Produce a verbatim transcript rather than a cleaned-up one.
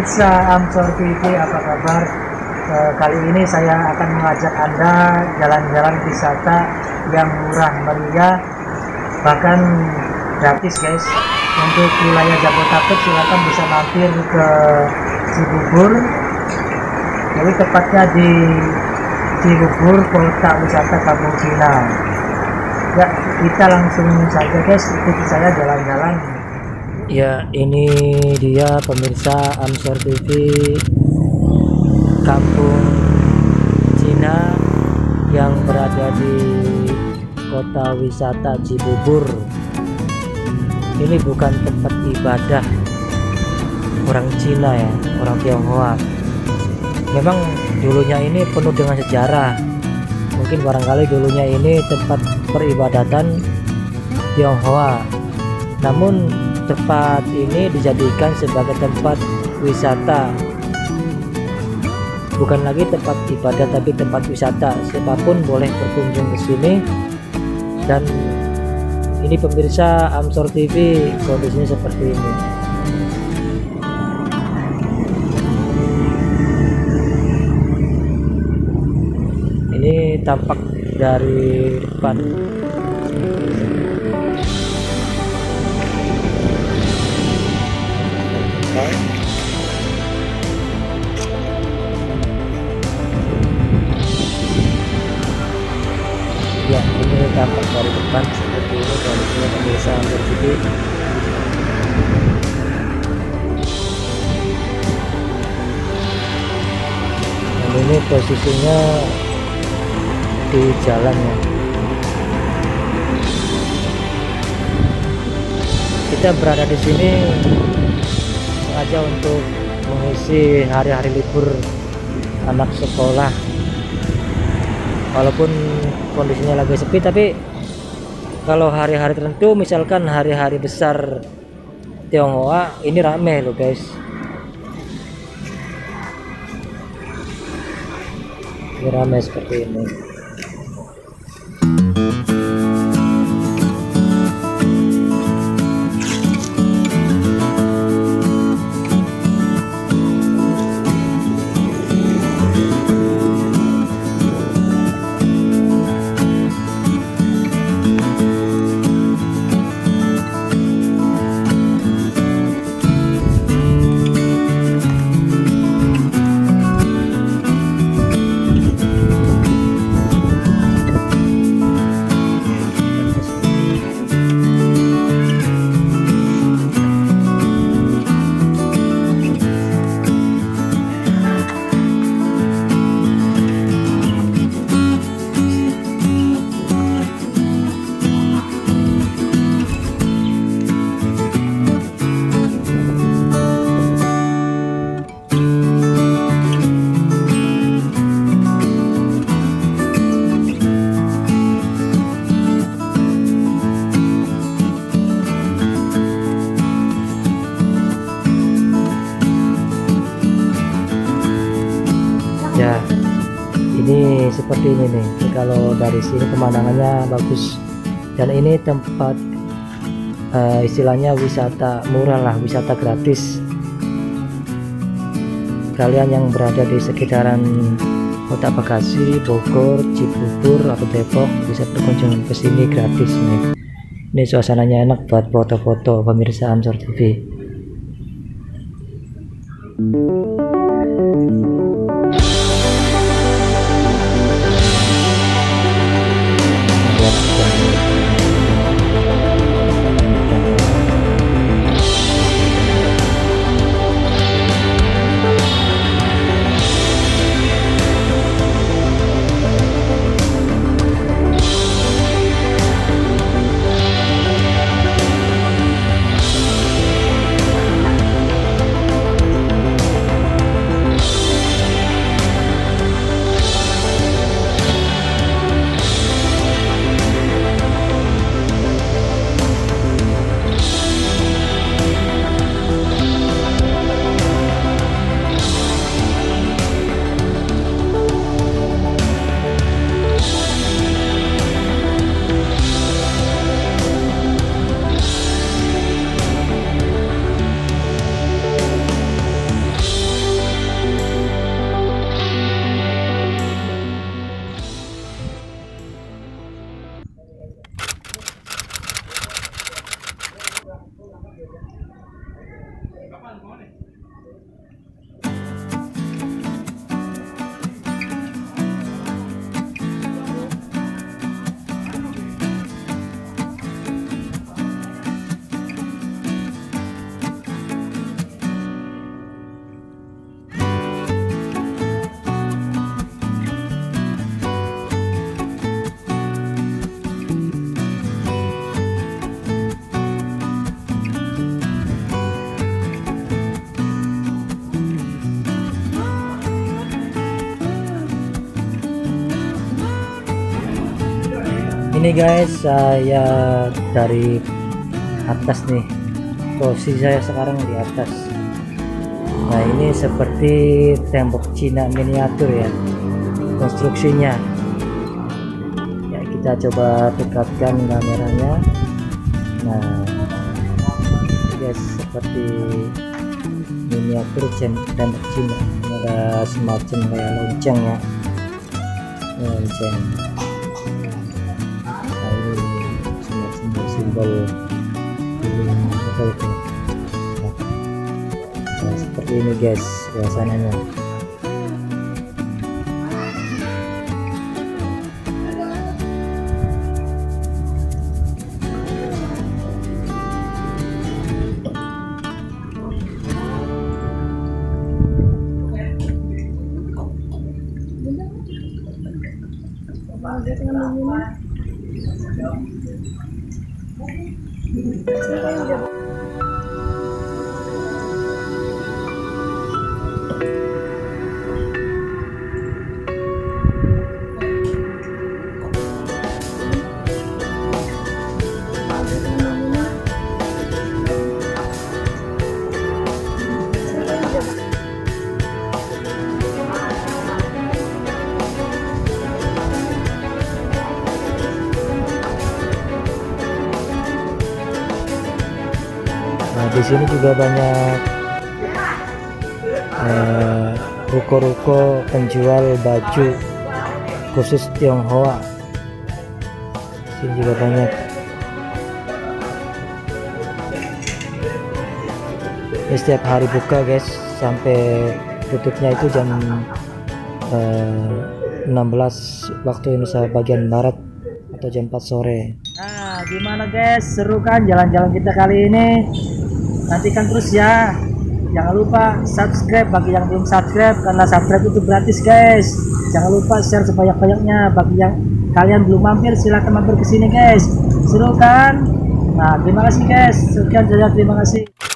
Pemirsa Amsor T V, apa kabar? E, kali ini saya akan mengajak Anda jalan-jalan wisata yang murah meriah, bahkan gratis guys. Untuk wilayah Jabodetabek silakan bisa mampir ke Cibubur. Jadi tepatnya di Cibubur, Kota Wisata Kampung Cina. Ya, kita langsung saja guys, ikuti saya jalan-jalan. Ya, ini dia pemirsa Amsor T V, Kampung Cina yang berada di Kota Wisata Cibubur. Ini bukan tempat ibadah orang Cina ya, orang Tionghoa. Memang dulunya ini penuh dengan sejarah. Mungkin barangkali dulunya ini tempat peribadatan Tionghoa, namun tempat ini dijadikan sebagai tempat wisata, bukan lagi tempat ibadah tapi tempat wisata. Siapapun boleh berkunjung ke sini. Dan ini pemirsa Amsor T V, kondisinya seperti ini. Ini tampak dari depan. Ya, ini tampak dari depan seperti ini kondisinya pemirsa Amsor T V. Dan ini posisinya di jalan ya. Kita berada di sini aja untuk mengisi hari-hari libur anak sekolah. Walaupun kondisinya lagi sepi, tapi kalau hari-hari tertentu, misalkan hari-hari besar Tionghoa, ini rame loh guys. Ini rame seperti ini. Ya, ini seperti ini nih. Kalau dari sini pemandangannya bagus, dan ini tempat uh, istilahnya wisata murah lah, wisata gratis. Kalian yang berada di sekitaran Kota Bekasi, Bogor, Cibubur atau Depok bisa berkunjung ke sini gratis nih. Ini suasananya enak buat foto-foto pemirsa Amsor T V. Ini guys, saya dari atas nih, posisi saya sekarang di atas. Nah ini seperti tembok Cina miniatur ya konstruksinya ya, kita coba dekatkan kameranya. Nah guys, seperti miniatur tembok Cina, ada semacam kayak lonceng ya, lonceng simbol nah, seperti ini guys suasananya. Di sini juga banyak ruko-ruko eh, penjual baju khusus Tionghoa. Di sini juga banyak. Ini setiap hari buka guys, sampai tutupnya itu jam eh, enam belas waktu Indonesia bagian barat atau jam empat sore. Nah, gimana guys? Seru kan jalan-jalan kita kali ini? Nantikan terus ya, jangan lupa subscribe bagi yang belum subscribe, karena subscribe itu gratis guys. Jangan lupa share sebanyak-banyaknya, bagi yang kalian belum mampir silahkan mampir ke sini guys. Seru kan? Nah terima kasih guys, sekian saja, terima kasih.